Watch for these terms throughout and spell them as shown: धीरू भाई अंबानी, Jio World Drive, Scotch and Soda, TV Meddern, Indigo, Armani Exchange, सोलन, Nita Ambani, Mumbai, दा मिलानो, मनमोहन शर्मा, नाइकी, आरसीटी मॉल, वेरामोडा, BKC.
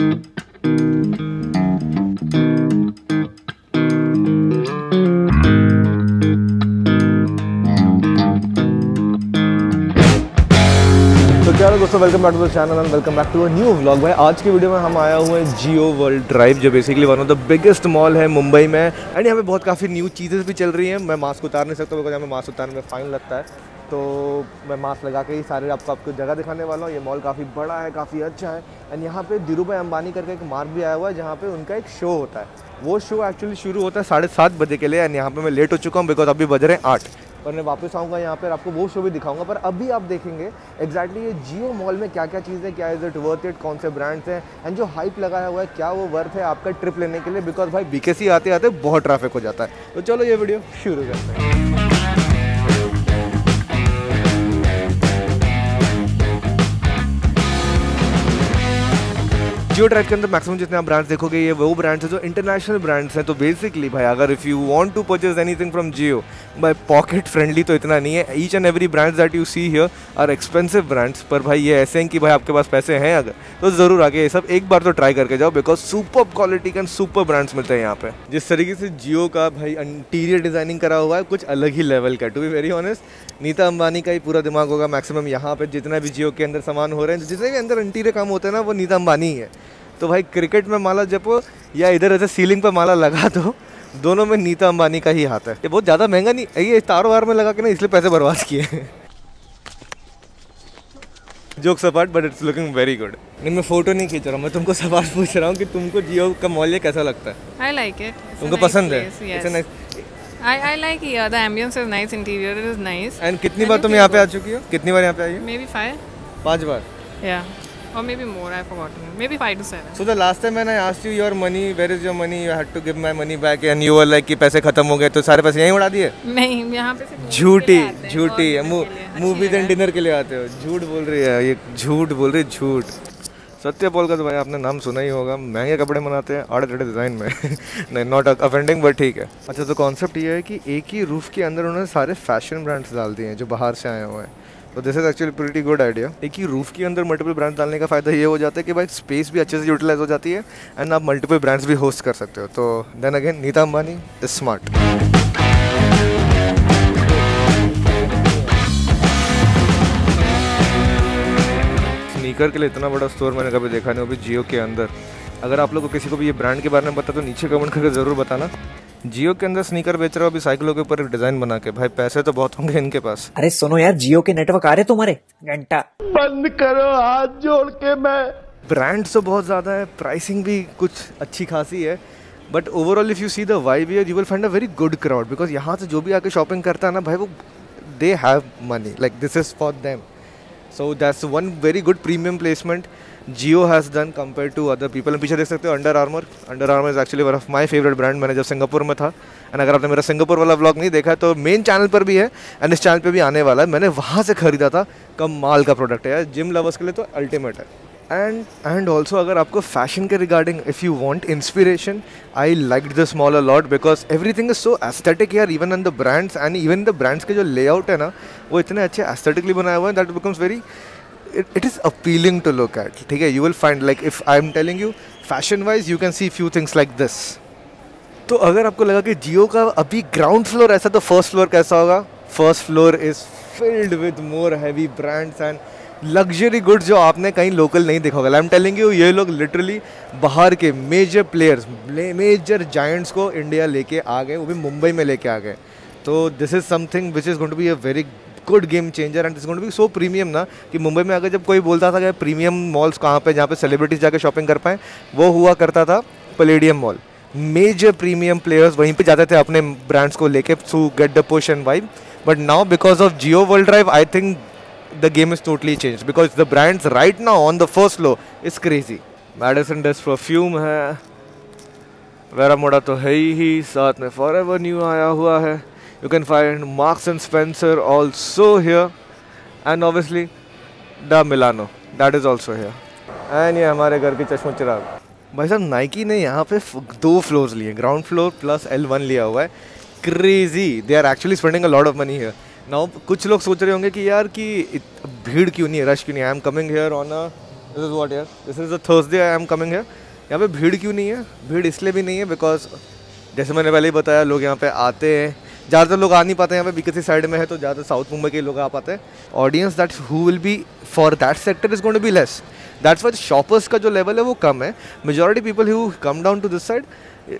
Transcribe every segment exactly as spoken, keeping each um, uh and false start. दोस्तों welcome back to the channel and welcome back to a new vlog. भाई आज की वीडियो में हम आया हुए हैं जियो वर्ल्ड ड्राइव, जो basically one of the biggest mall है मुंबई में। एंड यहाँ पे बहुत काफ़ी न्यू चीज़ें भी चल रही हैं। मैं मास्क उतार नहीं सकता बिकॉज यहाँ पे मास्क उतारने में फ़ाइन लगता है, तो मैं मास्क लगा के ही सारे आपको आपको जगह दिखाने वाला हूँ। ये मॉल काफ़ी बड़ा है, काफ़ी अच्छा है। एंड यहाँ पे धीरू भाई अंबानी करके एक मार्क भी आया हुआ है जहाँ पे उनका एक शो होता है। वो शो एक्चुअली शुरू होता है साढ़े सात बजे के लिए। एंड यहाँ पे मैं लेट हो चुका हूँ बिकॉज अभी बज रहे हैं आठ, पर मैं वापस आऊँगा यहाँ पर, आपको वो शो भी दिखाऊंगा। पर अभी आप देखेंगे एग्जैक्टली ये जियो मॉल में क्या क्या चीज़ें, क्या इज़ इट वर्थ इट, कौन से ब्रांड्स हैं एंड जो हाइप लगाया हुआ है क्या वो वर्थ है आपका ट्रिप लेने के लिए, बिकॉज भाई बीकेसी आते आते बहुत ट्रैफिक हो जाता है। तो चलो ये वीडियो शुरू करते हैं। जियो ड्राइव के अंदर मैक्सिमम जितने आप ब्रांड्स देखोगे ये वो ब्रांड्स हैं जो इंटरनेशनल ब्रांड्स हैं। तो बेसिकली भाई अगर if you want to purchase anything from Jio, भाई पॉकेट फ्रेंडली तो इतना नहीं है। Each and every brands that you see here are expensive brands, पर भाई ये ऐसे हैं कि भाई आपके पास पैसे हैं अगर तो ज़रूर आगे ये सब एक बार तो ट्राई करके जाओ, बिकॉज सुपर क्वालिटी के एंड सुपर ब्रांड्स मिलते हैं यहाँ पे। जिस तरीके से जियो का भाई इंटीरियर डिज़ाइनिंग करा हुआ है कुछ अलग ही लेवल का। To be very honest, Nita Ambani का ही पूरा दिमाग होगा मैक्सिमम यहाँ पर। जितना भी जियो के अंदर सामान हो रहे हैं, जितने भी अंदर इंटीरियर काम होता है ना, वो नीता अंबानी ही है। तो भाई क्रिकेट में माला जपो या इधर ऐसे सीलिंग पर माला लगा दो, दोनों में नीता अंबानी का ही हाथ है। ये बहुत ज़्यादा महंगा नहीं, ये तारो वार में लगा के ना इसलिए पैसे बर्बाद किए हैं। Jokes apart but it's looking very good. नहीं मैं फोटो नहीं खींच रहा हूँ, मैं तुमको सवाल पूछ रहा हूँ कि तुमको जियो का मॉल ये कैसा लगता है। I like it. तुमको पसंद है? I I like the ambience is nice, interior is nice. And कितनी बार तुम यहाँ पे आ चुकी हो? कितनी बार यहाँ पे आई हो? मे बी फाइव पाँच बार या or maybe more, I forgot, maybe five to seven. So the last time when I asked you your money, where is your money, you had to give my money back and you were like कि पैसे खत्म हो गए, तो सारे पैसे यहीं उड़ा दिए? नहीं, यहाँ पे झूठी झूठी मूवीज एंड डिनर के लिए आते हो। झूठ बोल रही है ये, झूठ बोल रही, झूठ। सत्य बोल का तो भाई आपने नाम सुना ही होगा, महंगे कपड़े बनाते हैं आड़े टेढ़े डिज़ाइन में। नहीं, नॉट ऑफेंडिंग बट ठीक है। अच्छा तो कॉन्सेप्ट ये है कि एक ही रूफ़ के अंदर उन्होंने सारे फैशन ब्रांड्स डाल दिए हैं जो बाहर से आए हुए हैं। तो this is actually pretty good idea. एक ही रूफ के अंदर मल्टीपल ब्रांड्स डालने का फ़ायदा ये हो जाता है कि भाई स्पेस भी अच्छे से यूटिलाइज हो जाती है एंड आप मल्टीपल ब्रांड्स भी होस्ट कर सकते हो। तो then again Nita Ambani is smart. Sneaker के लिए इतना बड़ा स्टोर मैंने कभी देखा नहीं, वो भी जियो के अंदर। अगर आप लोग को किसी को भी ये ब्रांड के बारे में पता तो नीचे कमेंट करके ज़रूर बताना। जियो के अंदर स्नीकर बेच रहा हो अभी साइकिलों के ऊपर डिजाइन बना के, भाई पैसे तो बहुत होंगे इनके पास। अरे सुनो यार, जियो के नेटवर्क आ रहे तुम्हारे, घंटा बंद करो, हाथ जोड़ के। मैं ब्रांड्स तो बहुत ज्यादा है, प्राइसिंग भी कुछ अच्छी खासी है, but overall if you see the vibe you will find a very good crowd, because यहाँ से जो भी आके शॉपिंग करता है ना भाई, वो they have money, like this is for them. So that's one very good premium placement Jio has done compare to other people. पीछे देख सकते हो Under Armour. Under Armour is actually one of my favourite brand. मैंने जब Singapore में था, and अगर आपने मेरा सिंगापुर वाला व्लॉग नहीं देखा तो मेन चैनल पर भी है एंड इस चैनल पर भी आने वाला है, मैंने वहाँ से खरीदा था। कम माल का प्रोडक्ट है, जिम लवर्स के लिए तो अल्टीमेट है। एंड एंड ऑल्सो अगर आपको फैशन के regarding if you want inspiration, I like this mall a lot because everything is so aesthetic यार, even in the brands and even the brands के जो लेआउट है ना वो इतने अच्छे एस्थेटिकली बनाए हुए हैं that becomes very It, it is appealing to look at. ठीक है, you will find like if I'm telling you fashion wise you can see few things like this. तो अगर आपको लगा कि जियो का अभी ग्राउंड फ्लोर ऐसा तो फर्स्ट फ्लोर कैसा होगा? First floor is filled with more heavy brands and luxury goods जो आपने कहीं लोकल नहीं देखा होगा। आई एम टेलिंग यू ये लोग लिटरली बाहर के मेजर प्लेयर्स, मेजर जायंट्स को इंडिया लेके आ गए, वो भी मुंबई में लेके आ गए। तो this is something which is going to be a very good game changer and it's going to be so premium ना कि मुंबई में आगे जब कोई बोलता था कि प्रीमियम मॉल्स कहाँ पे जहाँ पे सेलिब्रिटीज जाके शॉपिंग कर पाएँ, वो हुआ करता था Palladium mall. Major premium players वहीं पे जाते थे अपने ब्रांड्स को लेके to get the push and vibe. But now because of Jio world drive I think the game is totally change because the brands right now on the first floor is crazy. Madison डेस्ट perfume है, वेरामोडा तो है ही, साथ में forever new आया हुआ है। You can find Marks and Spencer also here, and obviously Da Milano that is also here. And ये हमारे घर की चश्मो चिराग। भाई साहब नाइकी ने यहाँ पे दो फ्लोर्स लिए, ground floor plus L one लिया हुआ है। Crazy, they are actually spending a lot of money here. Now कुछ लोग सोच रहे होंगे कि यार कि भीड़ क्यों नहीं है, रश क्यों नहीं है। I am coming here on a this is what यार, this is a Thursday I am coming here. यहाँ पे भीड़ क्यों नहीं है? भीड़ इसलिए भी नहीं है बिकॉज जैसे मैंने पहले ही बताया लोग यहाँ पे आते हैं, ज़्यादातर लोग आ नहीं पाते यहाँ पे, बीकेसी साइड में है तो ज़्यादातर साउथ मुंबई के लोग आ पाते हैं। Audience that who will be for that sector is going to be less, that's why shoppers का जो लेवल है वो कम है। Majority people who come down to this side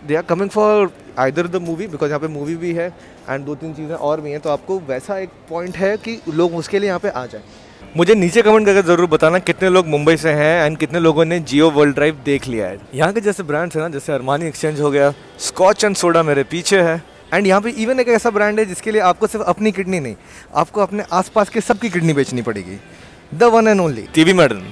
they are coming for either the movie, because यहाँ पे movie भी है एंड दो तीन चीज़ें और भी हैं, तो आपको वैसा एक पॉइंट है कि लोग उसके लिए यहाँ पे आ जाएं। मुझे नीचे कमेंट करके ज़रूर बताना कितने लोग मुंबई से हैं एंड कितने लोगों ने जियो वर्ल्ड ड्राइव देख लिया है। यहाँ के जैसे ब्रांड्स हैं ना, जैसे अरमानी एक्सचेंज हो गया, स्कॉच एंड सोडा मेरे पीछे है, एंड यहाँ पे इवन एक ऐसा ब्रांड है जिसके लिए आपको सिर्फ अपनी किडनी नहीं, आपको अपने आसपास के सबकी किडनी बेचनी पड़ेगी, the one and only TV मेडर्न।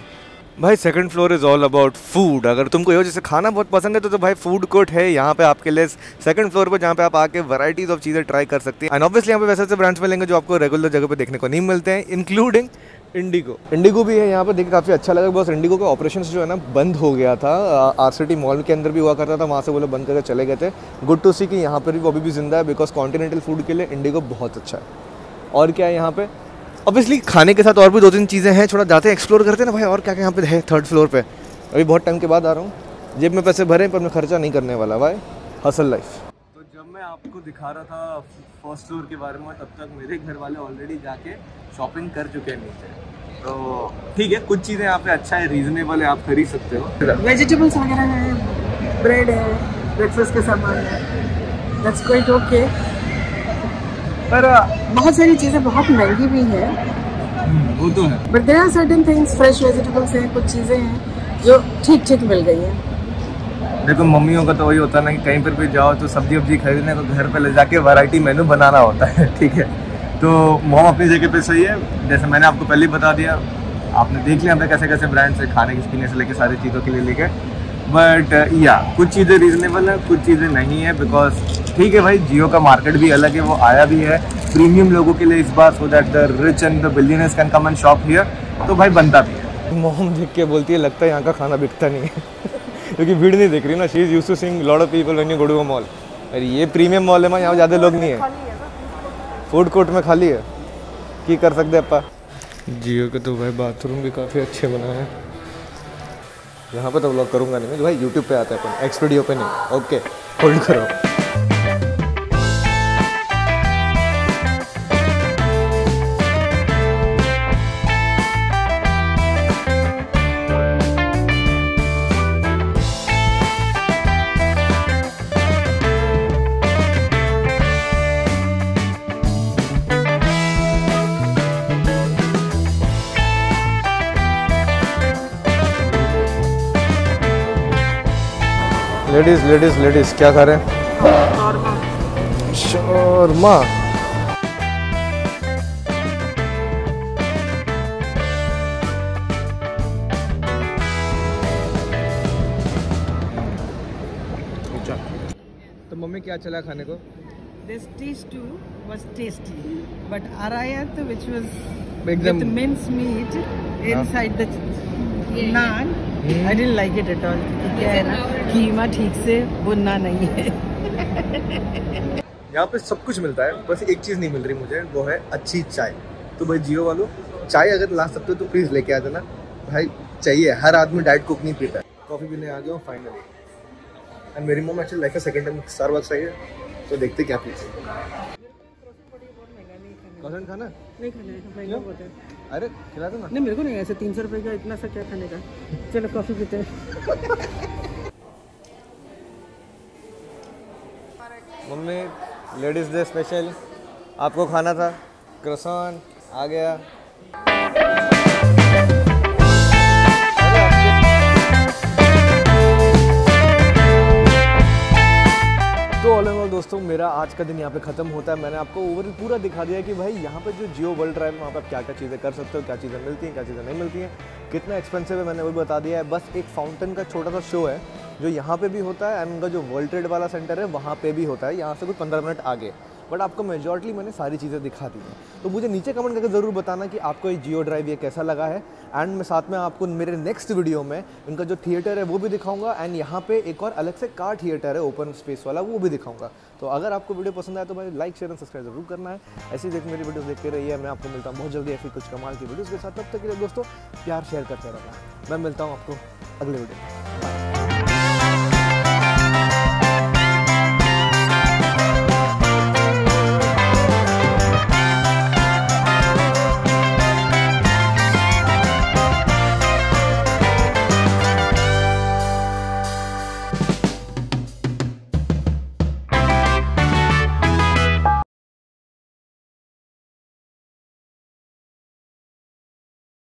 भाई second floor is all about food. अगर तुमको ये जैसे खाना बहुत पसंद है तो, तो भाई फूड कोर्ट है यहाँ पे आपके लिए सेकंड फ्लोर पर, जहाँ पे आप आके वैराइटीज ऑफ चीज़ें ट्राई कर सकते हैं। एंड ऑब्वियसली यहाँ पे वैसे से ब्रांड्स मिलेंगे जो आपको रेगुलर जगह पे देखने को नहीं मिलते हैं, इंक्लूडिंग इंडिगो। इंडिगो भी है यहाँ पर, देखिए काफ़ी अच्छा लगा। बस इंडिगो का ऑपरेशन जो है ना बंद हो गया था, आरसीटी मॉल के अंदर भी हुआ करता था, वहाँ से वो लोग बंद करके चले गए थे। गुड टू सी कि यहाँ पर भी वो अभी भी जिंदा है बिकॉज कॉन्टिनेंटल फूड के लिए इंडिगो बहुत अच्छा है। और क्या है यहाँ पे, ऑब्वियसली खाने के साथ और भी दो तीन चीज़ें हैं, थोड़ा जाते हैं एक्सप्लोर करते हैं ना भाई, और क्या क्या यहाँ पे है थर्ड फ्लोर पे। अभी बहुत टाइम के बाद आ रहा हूँ, जेब में पैसे भरे पर मैं खर्चा नहीं करने वाला भाई, हसल लाइफ। तो जब मैं आपको दिखा रहा था फर्स्ट फ्लोर के बारे में तब तक मेरे घर वाले ऑलरेडी जाके शॉपिंग कर चुके हैं नीचे, तो ठीक है कुछ चीज़ें यहाँ पे अच्छा है, रीजनेबल है, आप खरीद सकते हो। वेजिटेबल्स वगैरह है, ब्रेड है, ब्रेकफास्ट का सामान है, दैट्स क्वाइट ओके। पर बहुत सारी चीज़ें बहुत महंगी भी हैं, वो तो है, but there are certain things, fresh vegetables हैं, कुछ चीज़ें हैं जो ठीक ठीक मिल गई हैं। देखो मम्मियों का तो वही होता है ना कि कहीं पर भी जाओ तो सब्जी वब्जी खरीदने को घर पे ले जाके वैरायटी मेनू बनाना होता है, ठीक है। तो मॉम अपनी जगह पे सही है, जैसे मैंने आपको पहले ही बता दिया, आपने देख लिया हमें कैसे कैसे ब्रांड्स है खाने पीने से लेकर सारी चीज़ों के लिए लेके, बट या कुछ चीज़ें रीजनेबल है कुछ चीज़ें नहीं है बिकॉज ठीक है भाई, जियो का मार्केट भी अलग है, वो आया भी है प्रीमियम लोगों के लिए इस बार, so that the rich and the billionaires can come and shop here, तो भाई बनता भी है। मोहम देख के बोलती है लगता है यहाँ का खाना बिकता नहीं है क्योंकि भीड़ नहीं दिख रही ना, she is used to seeing lot of people when you go to a mall. अरे ये प्रीमियम मॉल है, मैं यहाँ ज़्यादा लोग नहीं है, फूड कोर्ट में खाली है, की कर सकते अपा। जियो के तो भाई बाथरूम भी काफ़ी अच्छे बनाए हैं, यहाँ पर तो व्लॉग करूँगा नहीं मैं, भाई यूट्यूब पर आता है अपन, एक्स वीडियो पर नहीं। ओके होल्ड करो। लेडीज लेडीज लेडीज क्या खा रहे हैं? शोरमा। तो मम्मी क्या चला खाने को? This dish too was tasty, but arayat which was with minced meat inside the naan, I didn't like it at all. क्या है ना कीमा ठीक से भुनना नहीं है। यहाँ पे सब कुछ मिलता है, बस एक चीज़ नहीं मिल रही मुझे, वो है अच्छी चाय। तो भाई जियो वालों चाय अगर ला सकते हो तो प्लीज़ लेके आ जाना भाई, चाहिए, हर आदमी डाइट कोक नहीं पीता है। कॉफ़ी पीने आ गया हूँ फाइनली, एंड मेरी मम्मी एक्चुअली लाइफ का सेकेंड टाइम स्टार बक्स आई है, तो देखते क्या पीछे खाना नहीं खाना है। अरे खिला दो ना। नहीं मेरे को नहीं, ऐसे तीन सौ रुपये का इतना सा क्या खाने का, चलो कॉफ़ी पीते हैं। मम्मी लेडीज़ डे स्पेशल, आपको खाना था, क्रॉसन आ गया। दोस्तों मेरा आज का दिन यहाँ पे ख़त्म होता है, मैंने आपको ओवरऑल पूरा दिखा दिया कि भाई यहाँ पे जो जियो वर्ल्ड ड्राइव है वहाँ पे आप क्या क्या चीज़ें कर सकते हो, क्या चीज़ें मिलती हैं क्या चीज़ें नहीं मिलती हैं, कितना एक्सपेंसिव है मैंने वो बता दिया है। बस एक फाउंटेन का छोटा सा शो है जो यहाँ पे भी होता है एंड उनका जो वर्ल्ड ट्रेड वाला सेंटर है वहाँ पर भी होता है, यहाँ से कुछ पंद्रह मिनट आगे, बट आपको मेजॉरिटी मैंने सारी चीज़ें दिखा दी हैं। तो मुझे नीचे कमेंट करके ज़रूर बताना कि आपको ये जियो ड्राइव ये कैसा लगा है। एंड मैं साथ में आपको मेरे नेक्स्ट वीडियो में इनका जो थिएटर है वो भी दिखाऊंगा, एंड यहाँ पे एक और अलग से कार थिएटर है ओपन स्पेस वाला, वो भी दिखाऊंगा। तो अगर आपको वीडियो पसंद आए तो भाई लाइक शेयर एंड सब्सक्राइब जरूर करना है। ऐसे ही देख मेरी वीडियोस देखते रहिए। मैं आपको मिलता हूँ बहुत जल्दी ऐसी कुछ कमाल की वीडियोज़ के साथ। तब तक के लिए दोस्तों प्यार शेयर करते रहना। मैं मिलता हूँ आपको अगले वीडियो में।